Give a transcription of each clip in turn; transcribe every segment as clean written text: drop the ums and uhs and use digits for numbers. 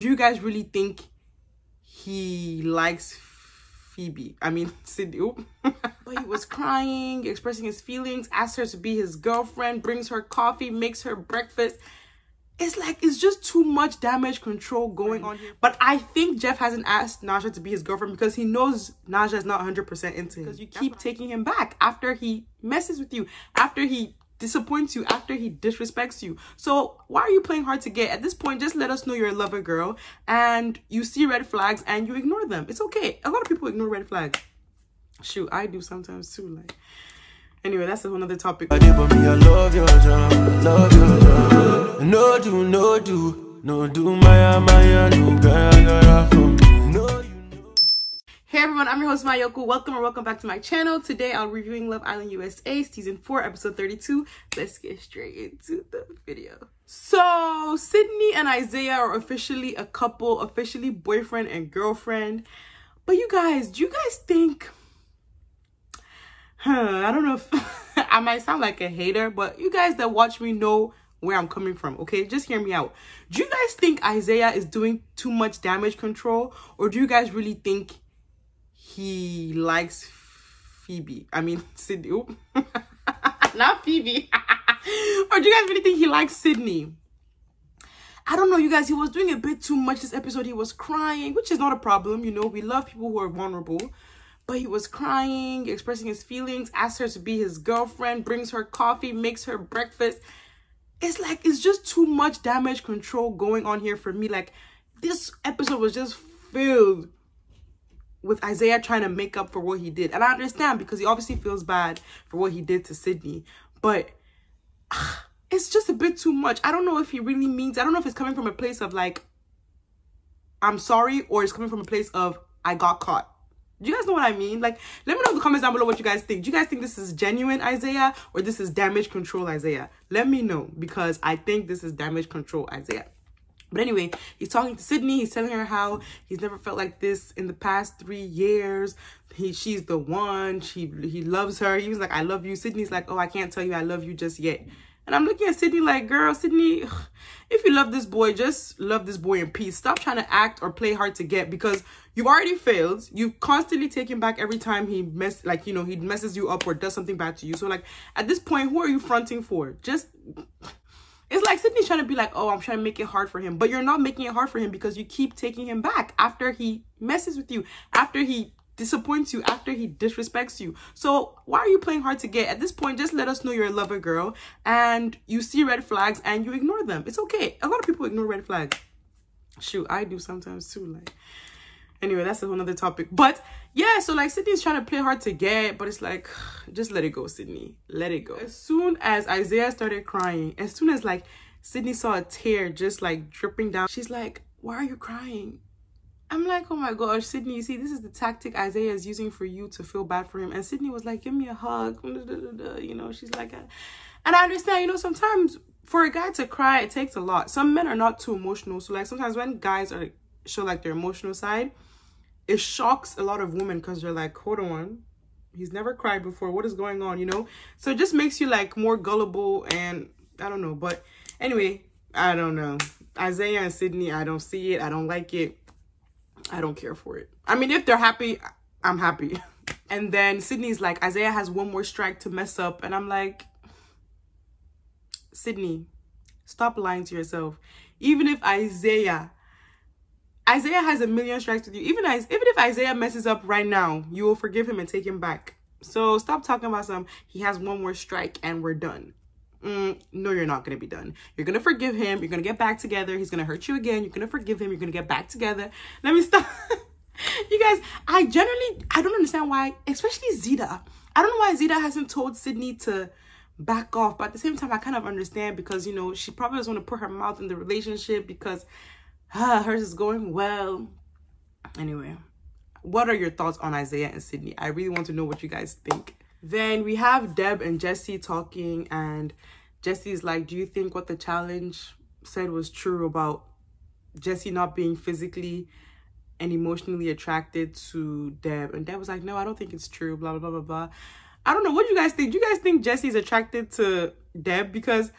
Do you guys really think he likes Phoebe? I mean, Sydney. But he was crying, expressing his feelings, asks her to be his girlfriend, brings her coffee, makes her breakfast. It's like, it's just too much damage control going on here. But I think Jeff hasn't asked Nadjha to be his girlfriend because he knows Nadjha is not 100% into him. Because you keep taking him back after he messes with you, after he disappoints you, after he disrespects you. So why are you playing hard to get? At this point, just let us know you're a lover girl and you see red flags and you ignore them. It's okay. A lot of people ignore red flags. Shoot, I do sometimes too. Like, anyway, that's a whole nother topic. Hey everyone, I'm your host Mayoku. Welcome or welcome back to my channel. Today I'm reviewing Love Island USA season 4 episode 32. Let's get straight into the video. So Sydney and Isaiah are officially a couple, officially boyfriend and girlfriend. But you guys, do you guys think, I don't know if I might sound like a hater, but you guys that watch me know where I'm coming from, okay? Just hear me out. Do you guys think Isaiah is doing too much damage control, or do you guys really think he likes Phoebe? I mean, Sydney. Not Phoebe. Or do you guys really think he likes Sydney? I don't know, you guys. He was doing a bit too much this episode. He was crying, which is not a problem. You know, we love people who are vulnerable. But he was crying, expressing his feelings, asks her to be his girlfriend, brings her coffee, makes her breakfast. It's like, it's just too much damage control going on here for me. Like, this episode was just filled with Isaiah trying to make up for what he did. And I understand, because he obviously feels bad for what he did to Sydney. But it's just a bit too much. I don't know if he really means, I don't know if it's coming from a place of like, I'm sorry, or it's coming from a place of, I got caught. Do you guys know what I mean? Like, let me know in the comments down below what you guys think. Do you guys think this is genuine Isaiah, or this is damage control Isaiah? Let me know, because I think this is damage control Isaiah. But anyway, he's talking to Sydney. He's telling her how he's never felt like this in the past 3 years. She's the one. He loves her. He was like, I love you. Sydney's like, oh, I can't tell you I love you just yet. And I'm looking at Sydney like, girl, Sydney, if you love this boy, just love this boy in peace. Stop trying to act or play hard to get, because you've already failed. You constantly take him back every time he he messes you up or does something bad to you. So like, at this point, who are you fronting for? Just, it's like Sydney's trying to be like, oh, I'm trying to make it hard for him. But you're not making it hard for him, because you keep taking him back after he messes with you, after he disappoints you, after he disrespects you. So why are you playing hard to get? At this point, just let us know you're a lover girl and you see red flags and you ignore them. It's okay. A lot of people ignore red flags. Shoot, I do sometimes too. Like, anyway, that's a whole nother topic. But yeah, so like, Sydney's trying to play hard to get, but it's like, just let it go, Sydney. Let it go. As soon as Isaiah started crying, as soon as like Sydney saw a tear just like dripping down, she's like, why are you crying? I'm like, oh my gosh, Sydney, you see, this is the tactic Isaiah is using for you to feel bad for him. And Sydney was like, give me a hug, you know, she's like, and I understand, you know, sometimes for a guy to cry, it takes a lot. Some men are not too emotional. So like, sometimes when guys are show like their emotional side, it shocks a lot of women, because they're like, hold on, he's never cried before. What is going on, you know? So it just makes you like more gullible, and I don't know. But anyway, I don't know. Isaiah and Sydney, I don't see it. I don't like it. I don't care for it. I mean, if they're happy, I'm happy. And then Sydney's like, Isaiah has one more strike to mess up. And I'm like, Sydney, stop lying to yourself. Even if Isaiah has a million strikes with you. Even if Isaiah messes up right now, you will forgive him and take him back. So stop talking about some, he has one more strike and we're done. No, you're not going to be done. You're going to forgive him. You're going to get back together. He's going to hurt you again. You're going to forgive him. You're going to get back together. Let me stop. You guys, I don't understand why, especially Zeta. I don't know why Zeta hasn't told Sydney to back off. But at the same time, I kind of understand, because, you know, she probably doesn't want to put her mouth in the relationship, because hers is going well. Anyway, what are your thoughts on Isaiah and Sydney? I really want to know what you guys think. Then we have Deb and Jesse talking, and Jesse's like, do you think what the challenge said was true about Jesse not being physically and emotionally attracted to Deb? And Deb was like, no, I don't think it's true, blah, blah, blah, blah, blah. I don't know. What do you guys think? Do you guys think Jesse's attracted to Deb? Because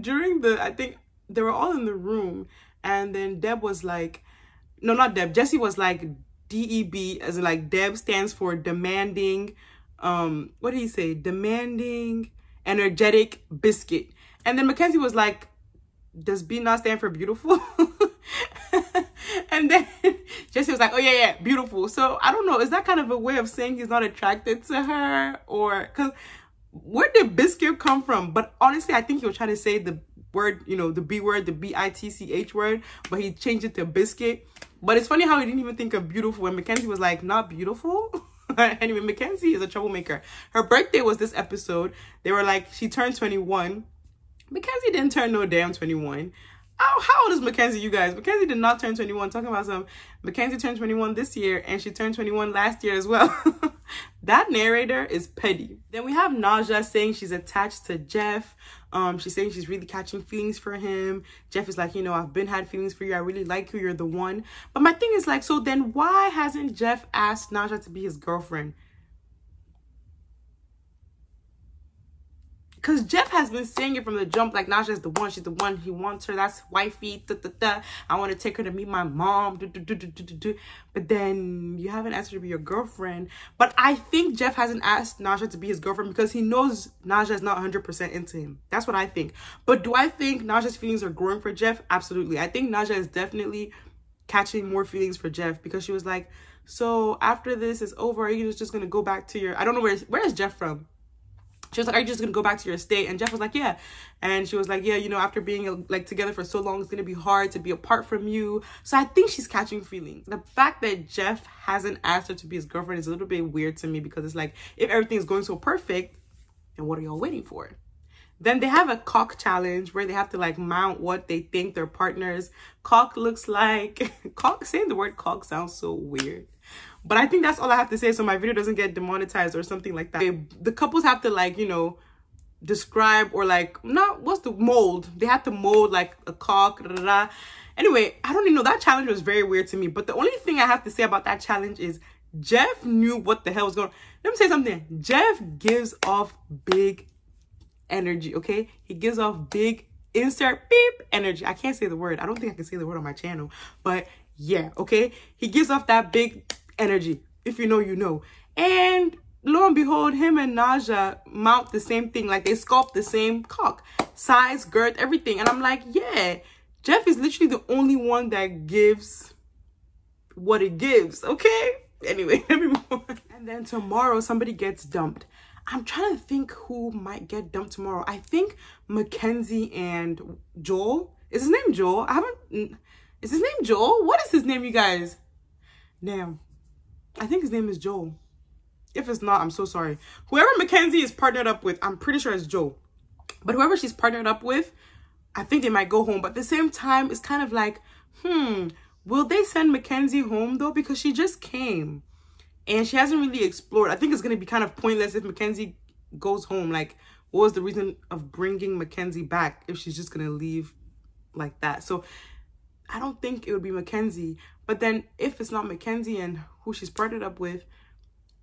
during I think they were all in the room And then Deb was like, no, not Deb. Jesse was like, DEB, as in like Deb stands for demanding, what did he say? Demanding energetic biscuit. And then McKenzie was like, does B not stand for beautiful? And then Jesse was like, oh yeah, yeah, beautiful. So I don't know, is that kind of a way of saying he's not attracted to her? Or, because where did biscuit come from? But honestly, I think he was trying to say the word, you know, the B word, the B-I-T-C-H word, but he changed it to biscuit. But it's funny how he didn't even think of beautiful, and McKenzie was like, not beautiful? Anyway, McKenzie is a troublemaker. Her birthday was this episode. They were like, she turned 21. McKenzie didn't turn no damn 21. How old is McKenzie, you guys? McKenzie did not turn 21. Talking about some, McKenzie turned 21 this year, and she turned 21 last year as well. That narrator is petty. Then we have Nadjha saying she's attached to Jeff. She's saying she's really catching feelings for him. Jeff is like, you know, I've been had feelings for you. I really like you. You're the one. But my thing is like, so then why hasn't Jeff asked Nadjha to be his girlfriend? Because Jeff has been saying it from the jump, like, Nadjha is the one. She's the one. He wants her. That's wifey. Da, da, da. I want to take her to meet my mom. Da, da, da, da, da, da. But then you haven't asked her to be your girlfriend. But I think Jeff hasn't asked Nadjha to be his girlfriend because he knows Nadjha is not 100% into him. That's what I think. But do I think Nadja's feelings are growing for Jeff? Absolutely. I think Nadjha is definitely catching more feelings for Jeff because she was like, so after this is over, are you just going to go back to your... I don't know, where is Jeff from? She was like, are you just going to go back to your estate? And Jeff was like, yeah. And she was like, yeah, you know, after being like together for so long, it's going to be hard to be apart from you. So I think she's catching feelings. The fact that Jeff hasn't asked her to be his girlfriend is a little bit weird to me because it's like, if everything's going so perfect, then what are y'all waiting for? Then they have a cock challenge where they have to like mount what they think their partner's cock looks like. Cock, saying the word cock sounds so weird. But I think that's all I have to say so my video doesn't get demonetized or something like that. The couples have to like, you know, describe or like, not, what's the mold? They have to mold like a cock. Blah, blah, blah. Anyway, I don't even know. That challenge was very weird to me. But the only thing I have to say about that challenge is Jeff knew what the hell was going on. Let me say something. Jeff gives off big energy, okay? He gives off big, insert beep, energy. I can't say the word. I don't think I can say the word on my channel. But yeah, okay? He gives off that big energy. If you know, you know. And lo and behold, him and Nadjha mount the same thing. Like, they sculpt the same cock. Size, girth, everything. And I'm like, yeah, Jeff is literally the only one that gives what it gives. Okay? Anyway, let me move on. And then tomorrow, somebody gets dumped. I'm trying to think who might get dumped tomorrow. I think McKenzie and Joel. Is his name Joel? Is his name Joel? What is his name, you guys? Now, I think his name is Joel. If it's not, I'm so sorry. Whoever McKenzie is partnered up with, I'm pretty sure it's Joel. But whoever she's partnered up with, I think they might go home. But at the same time, it's kind of like, will they send McKenzie home though? Because she just came and she hasn't really explored. I think it's going to be kind of pointless if McKenzie goes home. Like, what was the reason of bringing McKenzie back if she's just going to leave like that? So I don't think it would be McKenzie. But then if it's not McKenzie and who she's partnered up with,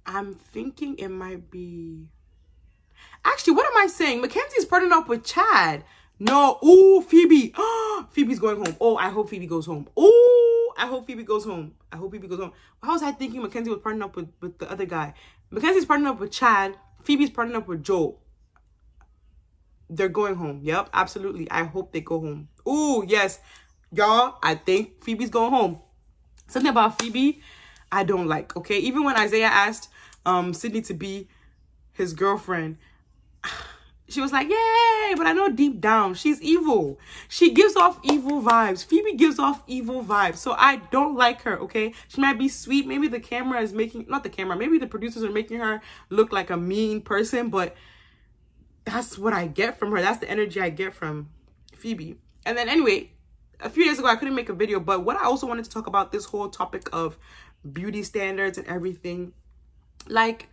I'm thinking it might be... Actually, what am I saying? McKenzie's partnered up with Chad. No. Ooh, Phoebe. Phoebe's going home. Oh, I hope Phoebe goes home. Ooh, I hope Phoebe goes home. I hope Phoebe goes home. How was I thinking McKenzie was partnered up with the other guy? McKenzie's partnered up with Chad. Phoebe's partnered up with Joel. They're going home. Yep, absolutely. I hope they go home. Ooh, yes. Y'all, I think Phoebe's going home. Something about Phoebe I don't like, okay? Even when Isaiah asked Sydney to be his girlfriend, she was like, yay, but I know deep down she's evil. She gives off evil vibes. Phoebe gives off evil vibes. So I don't like her, okay? She might be sweet. Maybe the camera is making, not the camera, maybe the producers are making her look like a mean person, but that's what I get from her. That's the energy I get from Phoebe. And then anyway, a few days ago, I couldn't make a video, but what I also wanted to talk about this whole topic of beauty standards and everything. Like,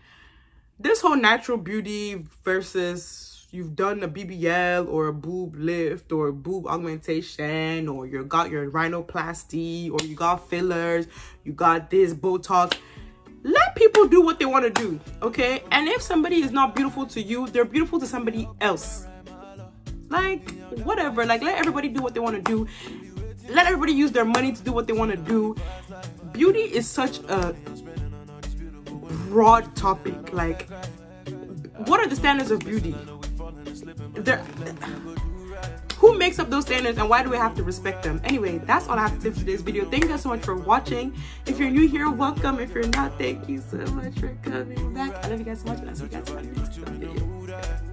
this whole natural beauty versus you've done a BBL or a boob lift or boob augmentation or you got your rhinoplasty or you got fillers, you got this Botox. Let people do what they want to do, okay? And if somebody is not beautiful to you, they're beautiful to somebody else. Like, whatever, like, let everybody do what they want to do. Let everybody use their money to do what they want to do. Beauty is such a broad topic. Like, what are the standards of beauty? Who makes up those standards, and why do we have to respect them? Anyway, that's all I have to say for today's video. Thank you guys so much for watching. If you're new here, welcome. If you're not, thank you so much for coming back. I love you guys so much, and I'll see you guys in my next video.